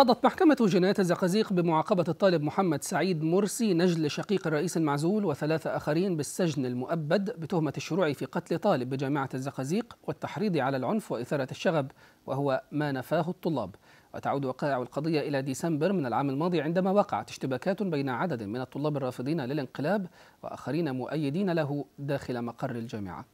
قضت محكمة جناية الزقازيق بمعاقبة الطالب محمد سعيد مرسي نجل شقيق الرئيس المعزول وثلاثة آخرين بالسجن المؤبد بتهمة الشروع في قتل طالب بجامعة الزقازيق والتحريض على العنف وإثارة الشغب، وهو ما نفاه الطلاب. وتعود وقائع القضية إلى ديسمبر من العام الماضي، عندما وقعت اشتباكات بين عدد من الطلاب الرافضين للانقلاب وآخرين مؤيدين له داخل مقر الجامعة.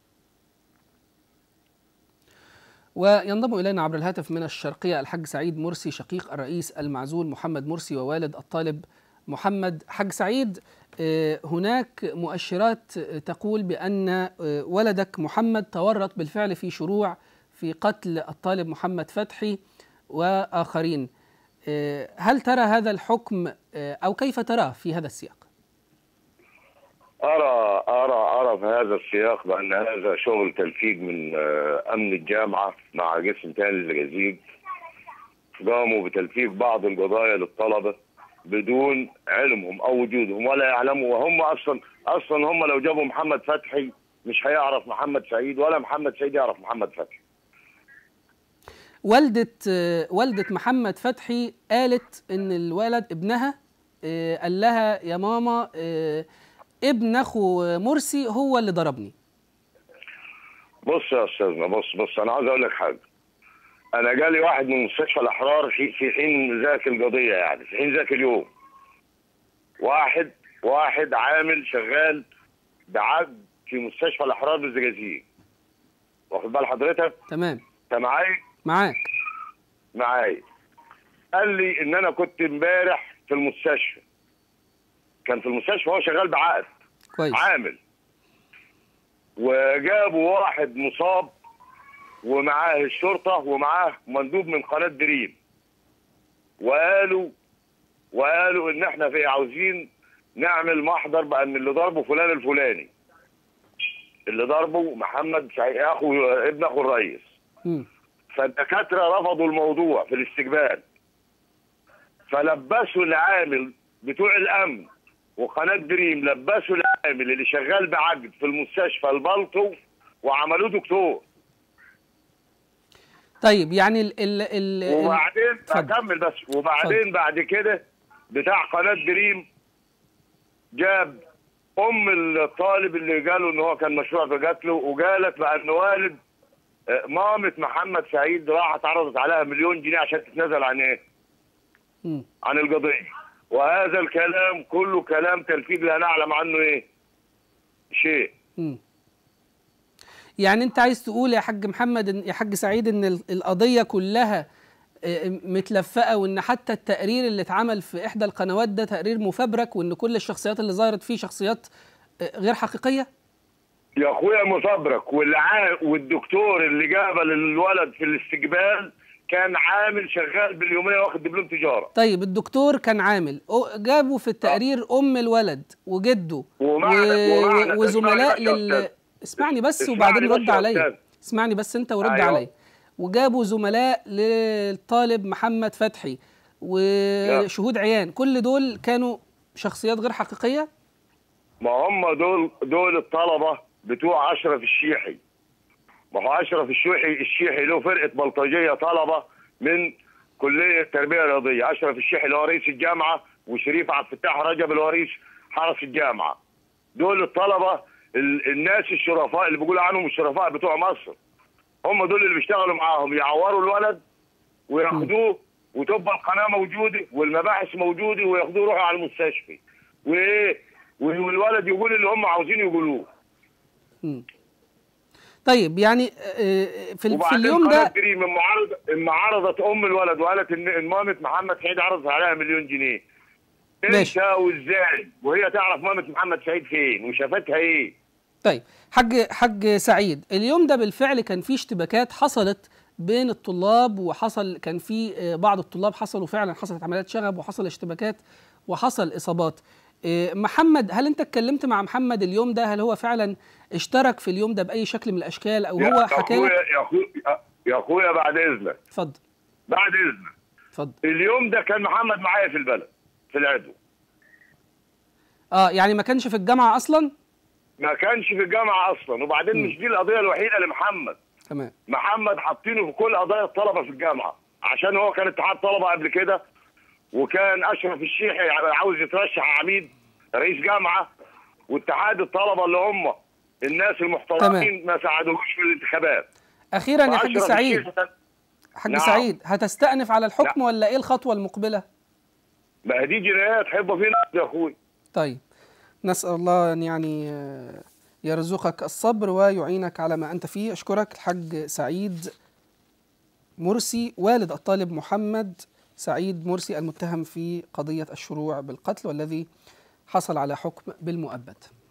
وينضم إلينا عبر الهاتف من الشرقية الحاج سعيد مرسي، شقيق الرئيس المعزول محمد مرسي ووالد الطالب محمد. حاج سعيد، هناك مؤشرات تقول بأن ولدك محمد تورط بالفعل في شروع في قتل الطالب محمد فتحي وآخرين، هل ترى هذا الحكم أو كيف تراه في هذا السياق؟ أرى في هذا السياق بأن هذا شغل تلفيق من أمن الجامعة مع جسم تاني الزقازيق، قاموا بتلفيق بعض القضايا للطلبة بدون علمهم أو وجودهم ولا يعلموا، وهم أصلا هم لو جابوا محمد فتحي مش هيعرف محمد سعيد ولا محمد سعيد يعرف محمد فتحي. والدة محمد فتحي قالت إن الولد ابنها قال لها يا ماما ابن اخو مرسي هو اللي ضربني. بص يا استاذنا، بص انا عايز اقول لك حاجه. انا جالي واحد من مستشفى الاحرار في حين ذاك القضيه، يعني في حين ذاك اليوم. واحد عامل شغال بعد في مستشفى الاحرار بالزقازيق. واخد بال حضرتك؟ تمام. انت معايا؟ معايا. قال لي ان انا كنت امبارح في المستشفى. كان في المستشفى، هو شغال بعقد كويس عامل، وجابوا واحد مصاب ومعاه الشرطه ومعاه مندوب من قناه دريم، وقالوا ان احنا عاوزين نعمل محضر بان اللي ضربه فلان الفلاني، اللي ضربه محمد ابن اخو الرئيس. فالدكاتره رفضوا الموضوع في الاستقبال، فلبسوا العامل بتوع الامن وقناة دريم، لبسوا العامل اللي شغال بعقد في المستشفى البلطو وعملوه دكتور. طيب يعني وبعدين اكمل بس. وبعدين بعد كده بتاع قناة دريم جاب ام الطالب اللي جاله ان هو كان مشروع بقتله، وجالت بان والد مامة محمد سعيد راحت عرضت عليها $1,000,000 عشان تتنازل عن ايه؟ عن القضيه. وهذا الكلام كله كلام تلفيق لا نعلم عنه ايه شيء. يعني انت عايز تقول يا حاج محمد، يا حاج سعيد، ان القضيه كلها متلفقه، وان حتى التقرير اللي اتعمل في احدى القنوات ده تقرير مفبرك، وان كل الشخصيات اللي ظهرت فيه شخصيات غير حقيقيه؟ يا اخويا مفبرك، والدكتور اللي جابه للولد في الاستقبال كان عامل شغال باليوميه واخد دبلوم تجاره. طيب الدكتور كان عامل، جابوا في التقرير ام الولد وجده وزملاء اسمعني بس وبعدين رد عليا، اسمعني بس انت ورد عليا. وجابوا زملاء للطالب محمد فتحي وشهود عيان، كل دول كانوا شخصيات غير حقيقيه؟ ما هم دول الطلبه بتوع أشرف الشيحي. ما هو أشرف الشيحي له فرقة بلطجية طلبة من كلية التربية الرياضية. أشرف الشيحي اللي هو رئيس الجامعة، وشريف عبد الفتاح رجب اللي هو رئيس حرس الجامعة. دول الطلبة الناس الشرفاء اللي بيقولوا عنهم الشرفاء بتوع مصر. هم دول اللي بيشتغلوا معاهم، يعوروا الولد وياخدوه، وتبقى القناة موجودة والمباحث موجودة، وياخدوه يروحوا على المستشفى. وإيه؟ والولد يقول اللي هم عاوزين يقولوه. طيب يعني في اليوم ده لما عرضت ام الولد وقالت ان مامه محمد سعيد عرضت عليها $1,000,000، ماشي، وازاي وهي تعرف مامه محمد سعيد فين وشافتها ايه؟ طيب حاج سعيد، اليوم ده بالفعل كان في اشتباكات حصلت بين الطلاب، كان في بعض الطلاب حصلت عمليات شغب، وحصل اشتباكات، وحصل اصابات. محمد، هل انت اتكلمت مع محمد اليوم ده؟ هل هو فعلا اشترك في اليوم ده باي شكل من الاشكال، او هو حكى لك؟ يا اخويا بعد اذنك اتفضل. بعد اذنك اتفضل. اليوم ده كان محمد معايا في البلد في العدو. يعني ما كانش في الجامعه اصلا؟ ما كانش في الجامعه اصلا. وبعدين مش دي القضيه الوحيده لمحمد. تمام. محمد حاطينه في كل قضايا الطلبه في الجامعه، عشان هو كان اتحاد طلبه قبل كده وكان اشرف الشيحي عاوز يترشح عميد رئيس جامعه، واتحاد الطلبه اللي هم الناس المحترمين ما ساعدوش في الانتخابات. اخيرا يا حاج سعيد، حاج سعيد هتستأنف على الحكم ولا ايه الخطوه المقبله؟ ما دي جنايات حبه فينا يا اخوي. طيب نسأل الله ان يعني يرزقك الصبر ويعينك على ما انت فيه. اشكرك الحاج سعيد مرسي والد الطالب محمد سعيد مرسي المتهم في قضية الشروع بالقتل والذي حصل على حكم بالمؤبد.